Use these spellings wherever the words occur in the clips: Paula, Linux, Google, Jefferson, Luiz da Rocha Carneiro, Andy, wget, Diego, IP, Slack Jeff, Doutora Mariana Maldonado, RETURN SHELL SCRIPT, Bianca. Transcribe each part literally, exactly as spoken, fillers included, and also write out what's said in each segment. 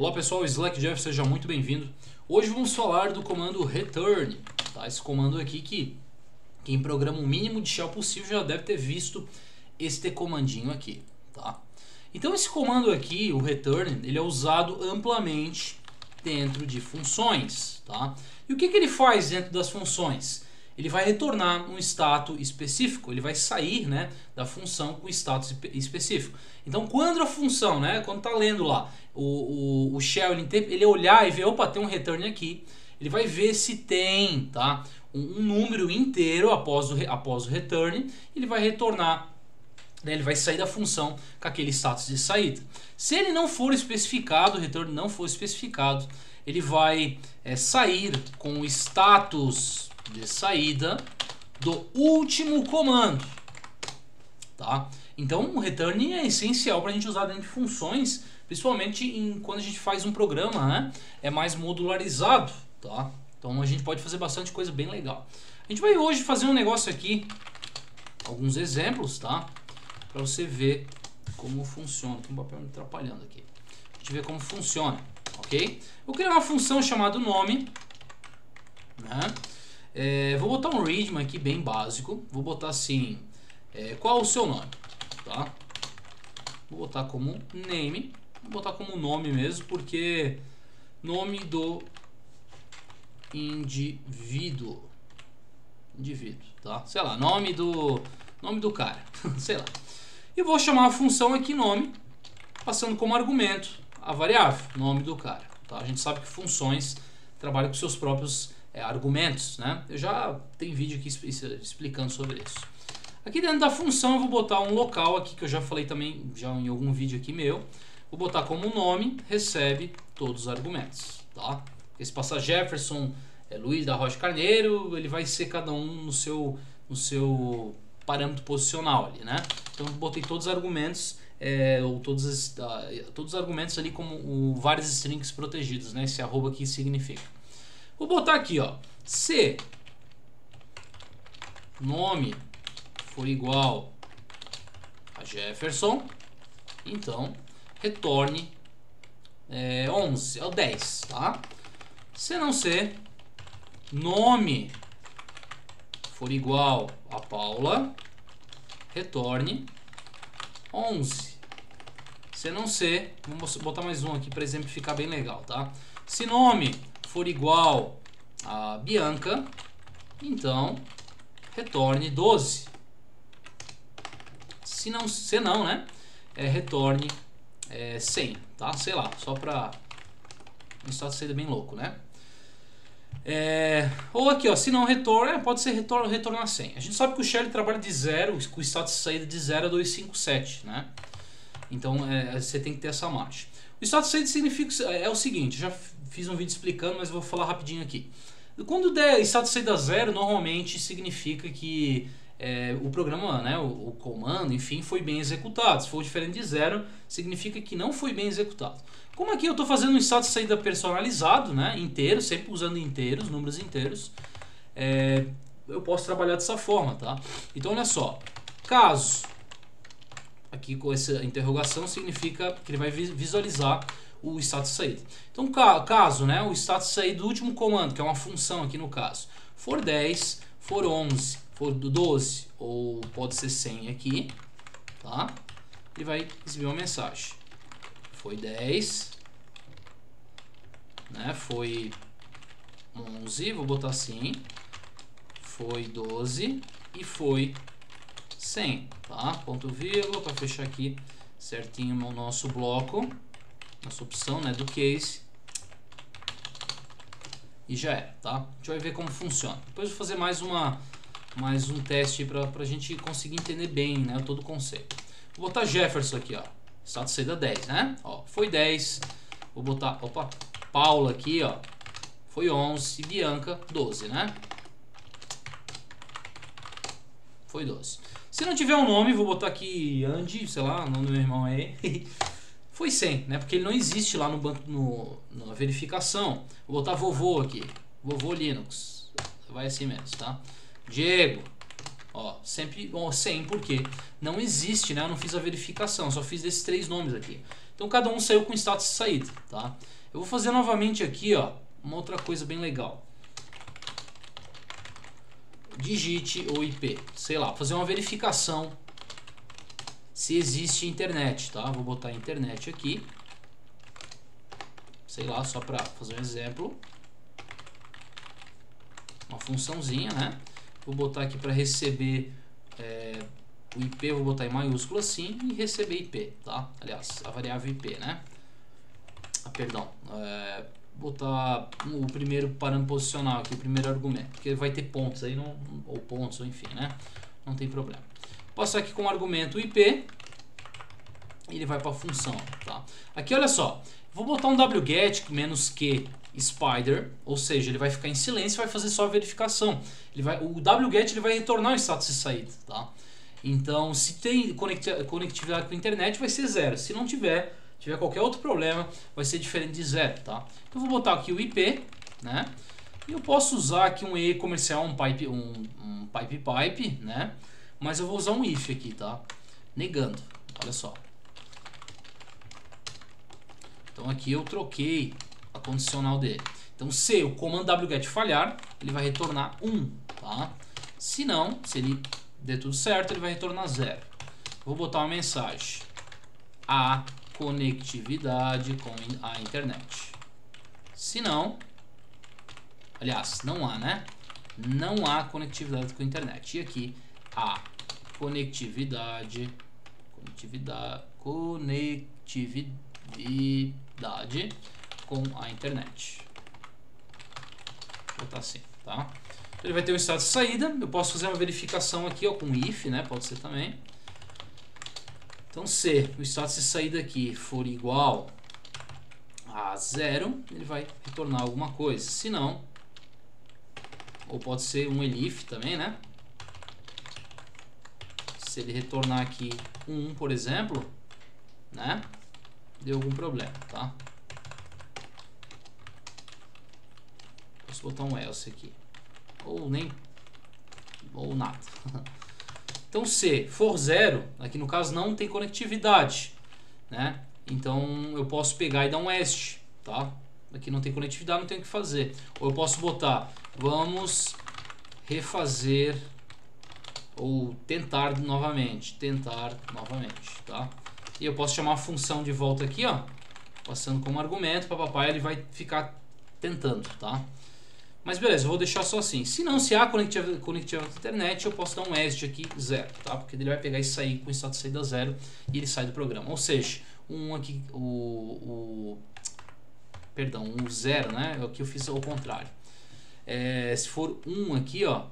Olá pessoal, Slack Jeff, seja muito bem-vindo. Hoje vamos falar do comando return, tá? Esse comando aqui que quem programa o mínimo de shell possível já deve ter visto este comandinho aqui, tá? Então esse comando aqui, o return, ele é usado amplamente dentro de funções, tá? E o que que ele faz dentro das funções? Ele vai retornar um status específico, ele vai sair, né, da função com status específico. Então, quando a função, né, quando tá lendo lá, o, o, o shell, ele, ele olhar e ver, opa, tem um return aqui, ele vai ver se tem, tá, um, um número inteiro após o, após o return, ele vai retornar, né, ele vai sair da função com aquele status de saída. Se ele não for especificado, o return não for especificado, ele vai é, sair com o status de saída do último comando, tá? Então o return é essencial para a gente usar dentro de funções, principalmente em, quando a gente faz um programa, né? É mais modularizado, tá? Então a gente pode fazer bastante coisa bem legal. A gente vai hoje fazer um negócio aqui, alguns exemplos, tá? Para você ver como funciona. Tem um papel me atrapalhando aqui. A gente vê como funciona, ok? Vou criar uma função chamada nome, né? É, vou botar um readman aqui bem básico. Vou botar assim, é, qual o seu nome, tá? Vou botar como name. Vou botar como nome mesmo, porque nome do indivíduo. Indivíduo, tá? Sei lá, nome do, nome do cara, sei lá. E vou chamar a função aqui nome, passando como argumento a variável nome do cara, tá? A gente sabe que funções trabalham com seus próprios É, argumentos, né? Eu já tenho vídeo aqui explicando sobre isso. Aqui dentro da função eu vou botar um local aqui que eu já falei também já em algum vídeo aqui meu. Vou botar como nome, recebe todos os argumentos, tá? Porque se passar Jefferson, é, Luiz da Rocha Carneiro, ele vai ser cada um no seu, no seu parâmetro posicional ali, né? Então eu botei todos os argumentos, é, ou todos, todos os argumentos ali como o, vários strings protegidos, né? Esse arroba aqui significa. Vou botar aqui, ó, se nome for igual a Jefferson, então retorne é, onze, é o dez, tá? Se não ser nome for igual a Paula, retorne onze. Se não ser, vamos botar mais um aqui para exemplificar bem legal, tá? Se nome for igual a Bianca, então retorne doze. Se não, se não, né? É, retorne é, cem, tá? Sei lá, só para um status ser bem louco, né? É, ou aqui, ó, se não retorna, pode ser retorno, retornar cem. A gente sabe que o shell trabalha de zero, com o status de saída de zero a duzentos e cinquenta e sete, né? Então é, você tem que ter essa margem. O status saída significa é o seguinte, já fiz um vídeo explicando, mas vou falar rapidinho aqui. Quando der status saída zero, normalmente significa que é, o programa, né, o, o comando, enfim, foi bem executado. Se for diferente de zero, significa que não foi bem executado. Como aqui eu estou fazendo um status saída personalizado, né, inteiro, sempre usando inteiros, números inteiros, é, eu posso trabalhar dessa forma, tá? Então olha só, caso aqui com essa interrogação significa que ele vai visualizar o status saída. Então caso, né, o status saída do último comando, que é uma função aqui no caso, for dez, for onze, for doze, ou pode ser cem aqui, tá? Ele vai receber uma mensagem. Foi dez, né? Foi onze, vou botar assim. Foi doze e foi cem, tá? Ponto vírgula para fechar aqui certinho o nosso bloco, nossa opção, né, do case, e já é, tá? A gente vai ver como funciona. Depois vou fazer mais uma mais um teste para a gente conseguir entender bem, né, todo o conceito. Vou botar Jefferson aqui, ó, status saída dez, né? Ó, foi dez. Vou botar, opa, Paula aqui, ó, foi onze, Bianca doze, né? Foi doze. Se não tiver um nome, vou botar aqui Andy, sei lá, o nome do meu irmão aí. Foi cem, né? Porque ele não existe lá no banco, no, na verificação. Vou botar vovô aqui, vovô Linux. Vai assim mesmo, tá? Diego, Ó, sempre ó, sem, porque não existe, né? Eu não fiz a verificação, só fiz desses três nomes aqui. Então cada um saiu com status de saída, tá? Eu vou fazer novamente aqui, ó, uma outra coisa bem legal. Digite ou I P, sei lá, fazer uma verificação se existe internet, tá? Vou botar internet aqui, sei lá, só para fazer um exemplo, uma funçãozinha, né? Vou botar aqui para receber é, o I P, vou botar em maiúscula assim e receber I P, tá? Aliás, a variável I P, né? Ah, perdão, é, botar o primeiro parâmetro posicional aqui, o primeiro argumento, porque vai ter pontos aí, não, ou pontos, ou enfim, né? Não tem problema. Passar aqui com o argumento I P, ele vai para a função, tá? Aqui, olha só, vou botar um wget menos que spider, ou seja, ele vai ficar em silêncio e vai fazer só a verificação. Ele vai, o wget ele vai retornar o status de saída, tá? Então, se tem conectividade com a internet, vai ser zero. Se não tiver, tiver qualquer outro problema, vai ser diferente de zero, tá? Então, eu vou botar aqui o I P, né? E eu posso usar aqui um E comercial, um pipe, um, um pipe pipe, né? Mas eu vou usar um if aqui, tá? Negando, olha só. Então aqui eu troquei a condicional dele. Então se o comando wget falhar, ele vai retornar um, tá? Se não, se ele der tudo certo, ele vai retornar zero. Vou botar uma mensagem: a conectividade com a internet. Se não, aliás, não há, né? Não há conectividade com a internet. E aqui a conectividade, conectividade, conectividade com a internet. Vou botar assim, tá? Então, ele vai ter um status de saída. Eu posso fazer uma verificação aqui, ó, com if, né? Pode ser também. Então, se o status de saída aqui for igual a zero, ele vai retornar alguma coisa. Se não, ou pode ser um elif também, né? Se ele retornar aqui um, por exemplo, né? Deu algum problema, tá? Posso botar um else aqui. Ou nem... Ou nada. Então, se for zero, aqui no caso não tem conectividade, né? Então, eu posso pegar e dar um est, tá? Aqui não tem conectividade, não tem o que fazer. Ou eu posso botar, vamos refazer... ou tentar novamente, tentar novamente, tá? E eu posso chamar a função de volta aqui, ó, passando como argumento, papai, ele vai ficar tentando, tá? Mas beleza, eu vou deixar só assim. Se não, se há conectividade com a internet, eu posso dar um exit aqui, zero, tá? Porque ele vai pegar e sair com o status de saída zero e ele sai do programa. Ou seja, um aqui, o, o perdão, um zero, né? Aqui eu fiz ao contrário. É, se for um aqui, ó,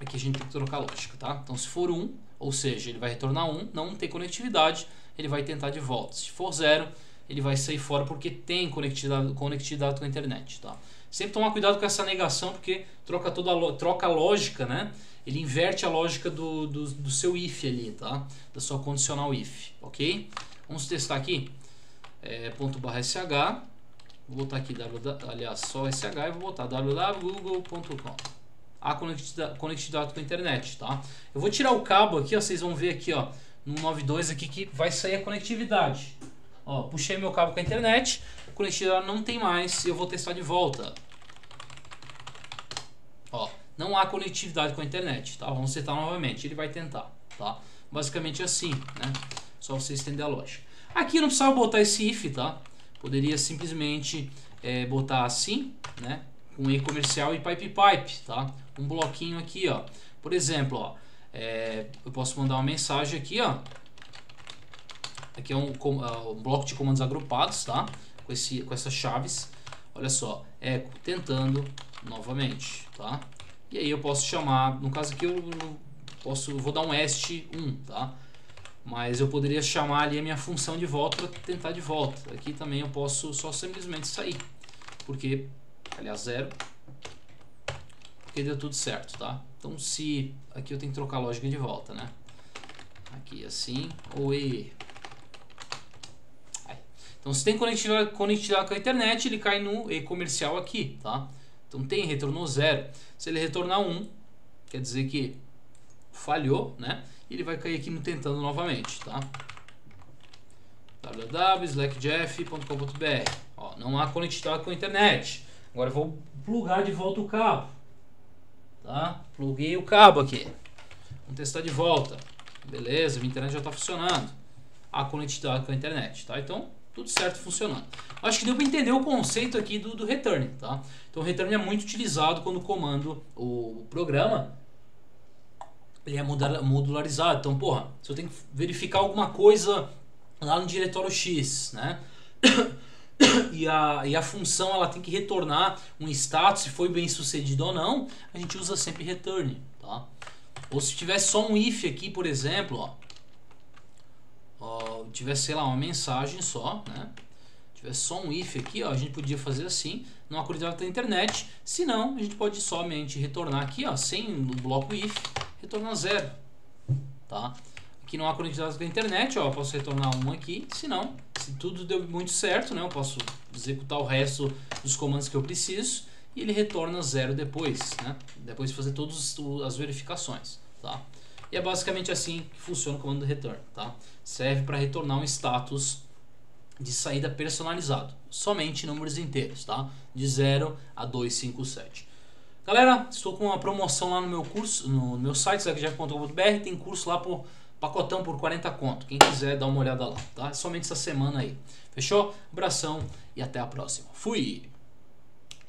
aqui a gente tem que trocar a lógica, tá? Então, se for um, ou seja, ele vai retornar um, não tem conectividade, ele vai tentar de volta. Se for zero, ele vai sair fora porque tem conectividade, conectividade com a internet, tá? Sempre tomar cuidado com essa negação, porque troca, toda a, troca a lógica, né? Ele inverte a lógica do, do, do seu if ali, tá? Da sua condicional if, ok? Vamos testar aqui. É, ponto barra sh. Vou botar aqui, w, aliás, só sh, e vou botar w w w ponto google ponto com. A conectividade com a internet, tá? Eu vou tirar o cabo aqui, ó, vocês vão ver aqui, ó, no noventa e dois aqui que vai sair a conectividade. Ó, puxei meu cabo com a internet, a conectividade não tem mais, eu vou testar de volta. Ó, não há conectividade com a internet, tá? Vamos tentar novamente, ele vai tentar, tá? Basicamente assim, né? Só você estender a lógica. Aqui eu não precisava botar esse if, tá? Poderia simplesmente é, botar assim, né? Um E comercial e pipe pipe, tá? Um bloquinho aqui, ó. Por exemplo, ó, é, eu posso mandar uma mensagem aqui, ó. Aqui é um, um, um bloco de comandos agrupados, tá? Com, esse, com essas chaves. Olha só, eco, tentando novamente, tá? E aí eu posso chamar, no caso aqui eu posso, vou dar um est um, tá? Mas eu poderia chamar ali a minha função de volta para tentar de volta. Aqui também eu posso só simplesmente sair, porque... aliás, zero, porque deu tudo certo, tá? Então, se... aqui eu tenho que trocar a lógica de volta, né? Aqui, assim, ou e... aí. Então, se tem conectividade, conectividade com a internet, ele cai no E comercial aqui, tá? Então, tem, retornou zero. Se ele retornar um, quer dizer que falhou, né? E ele vai cair aqui no tentando novamente, tá? w w w ponto slack jeff ponto com ponto b r. Ó, não há conectado com a internet. Agora eu vou plugar de volta o cabo, tá? Pluguei o cabo aqui. Vamos testar de volta. Beleza, minha internet já está funcionando. A conectado com a internet, tá? Então, tudo certo, funcionando. Acho que deu para entender o conceito aqui do, do return, tá? Então, o return é muito utilizado quando o comando, o programa, ele é modularizado. Então, porra, se eu tenho que verificar alguma coisa lá no diretório X, né? E a, e a função, ela tem que retornar um status, se foi bem sucedido ou não, a gente usa sempre return, tá? Ou se tivesse só um if aqui, por exemplo, ó. Ó, tivesse, sei lá, uma mensagem só, né? Tivesse só um if aqui, ó, a gente podia fazer assim, não acordava da internet, se não, a gente pode somente retornar aqui, ó, sem o bloco if, retornar zero, tá? Aqui não há conectividade com a internet, ó, eu posso retornar um aqui, se não, se tudo deu muito certo, né, eu posso executar o resto dos comandos que eu preciso e ele retorna zero depois, né? Depois de fazer todas as verificações, tá? E é basicamente assim que funciona o comando return, tá? Serve para retornar um status de saída personalizado, somente números inteiros, tá? De zero a duzentos e cinquenta e sete. Galera, estou com uma promoção lá no meu curso, no meu site, slack jeff ponto com ponto b r, tem curso lá por pacotão por quarenta conto. Quem quiser dá uma olhada lá, tá? Somente essa semana aí. Fechou? Abração e até a próxima. Fui!